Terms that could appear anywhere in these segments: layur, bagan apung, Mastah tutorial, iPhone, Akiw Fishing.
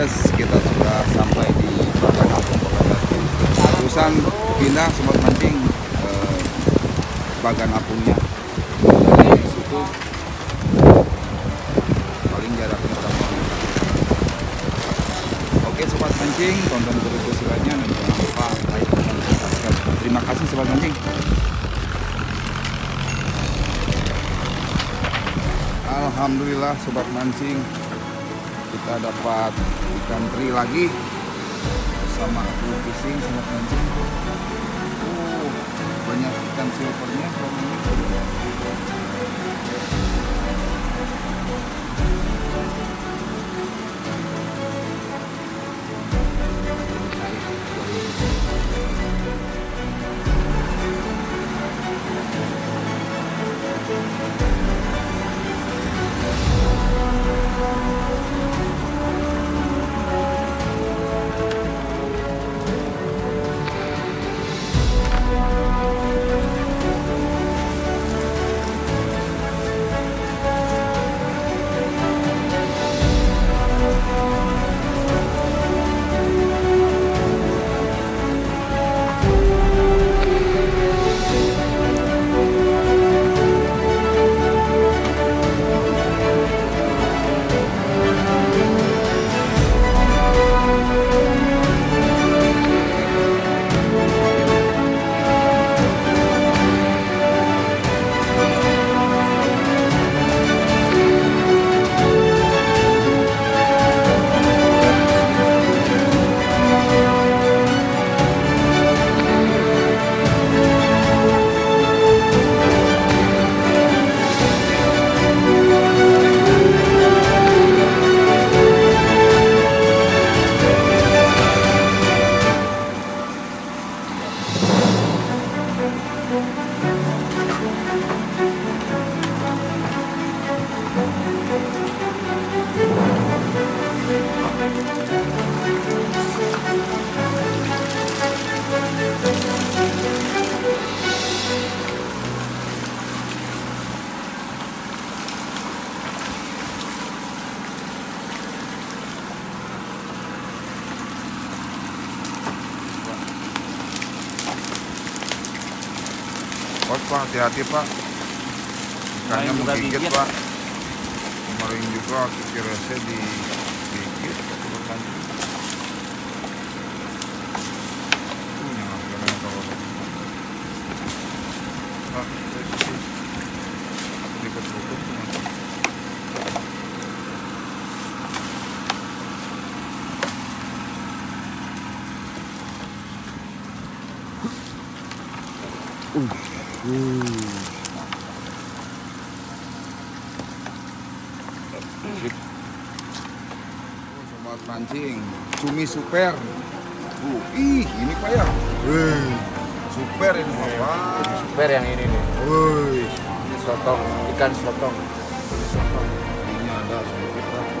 Kita sudah sampai di kota Kampung terusan pindah sobat mancing Bagan Apungnya dari situ paling jaraknya berapa meter. Oke sobat mancing, tonton terus silanya dan jangan lupa like, dan subscribe. Terima kasih sobat mancing. Alhamdulillah sobat mancing, kita dapat ikan teri lagi sama Akiw Fishing sama mancing. Banyak ikan silvernya. Awas Pak, hati-hati Pak. Ikannya menggigit Pak. Kemarin juga akhirnya digigit. Sobat mancing, cumi super. Ih, ini Pak ya. Super ini Pak. Super yang ini nih. Ini sotong, ikan sotong. Ini ada sedikit ragu.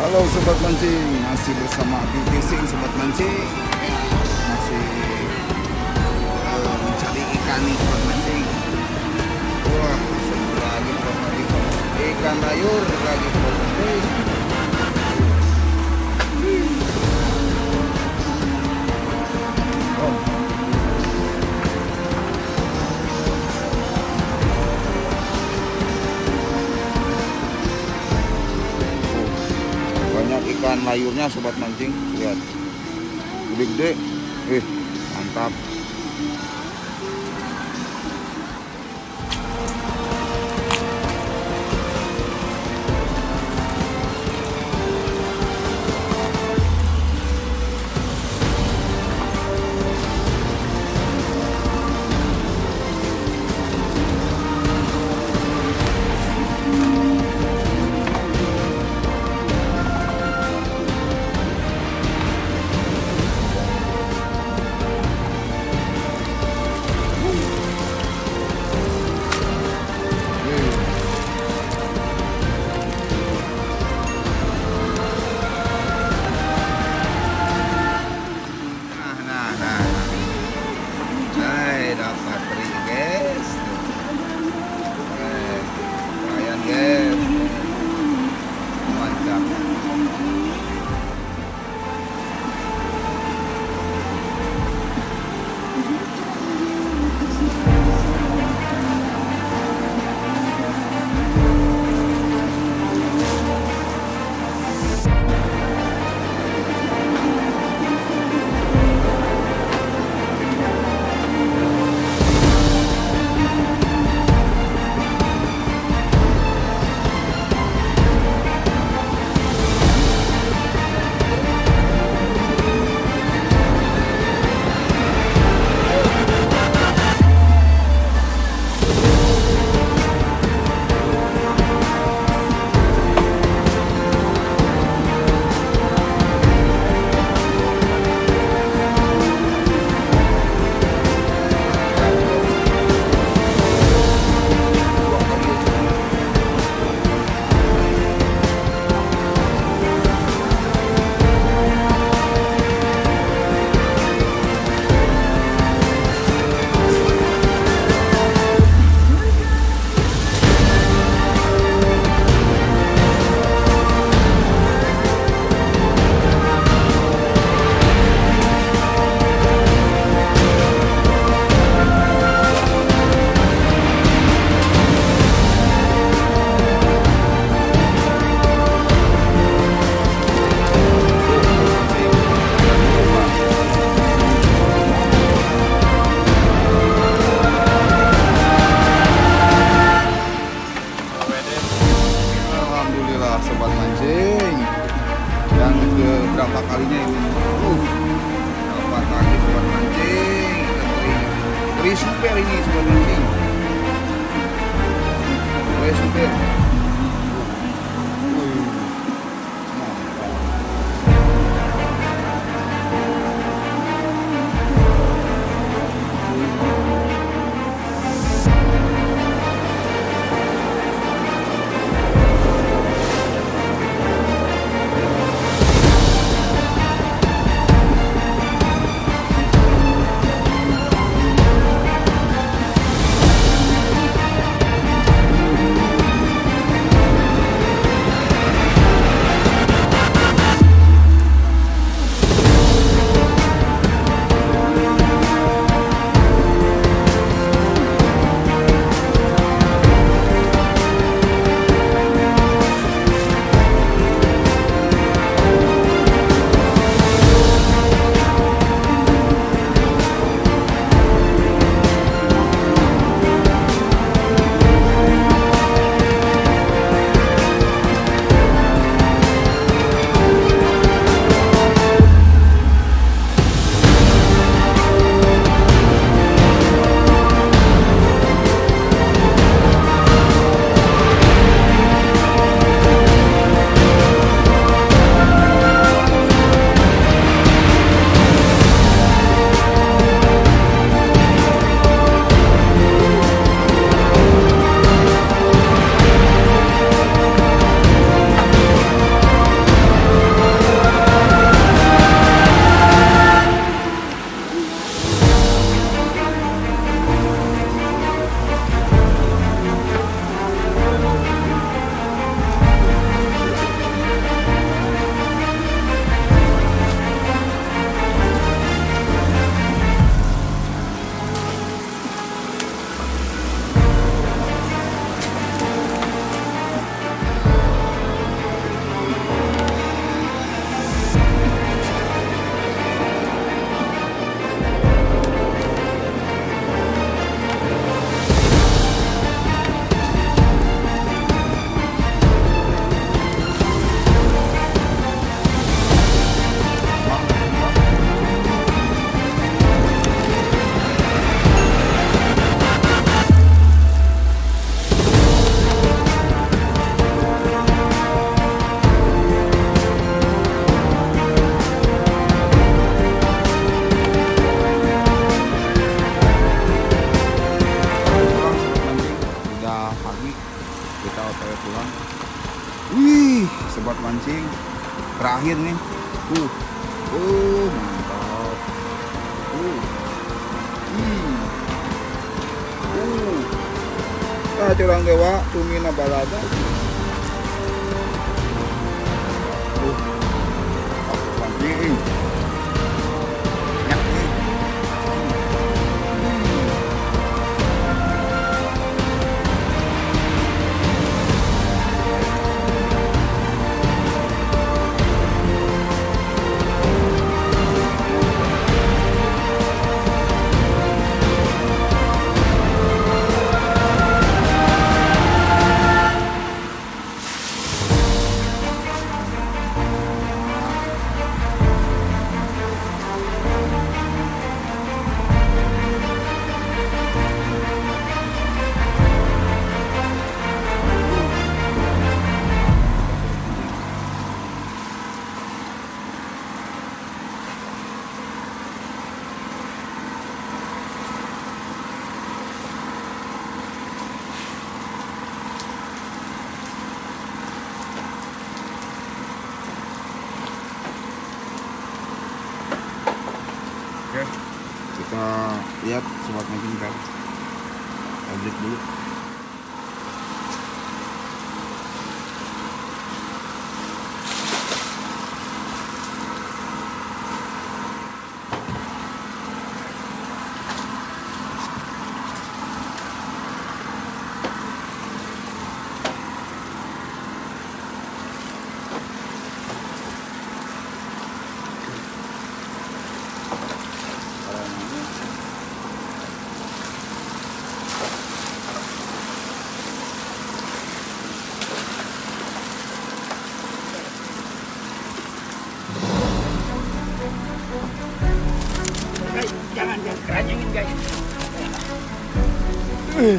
Halo sobat mancing, masih bersama Akiw Fishing sobat mancing. Masih mencari ikan nih sobat mancing. Wah, lagi ikan rayur lagi sobat mancing. Ikan layurnya sobat mancing, lihat gede-gede, mantap. sobat mancing, dan beberapa kalinya ini dapat lagi sobat mancing, teri super ini sobat mancing, teri super. Kita otw pulang. Wih, sobat mancing, terakhir nih. Mantap. Nah, curang dewa, tumina balada. Mancing. Kita lihat sobat mancing, kita update dulu. Enjoy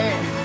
it.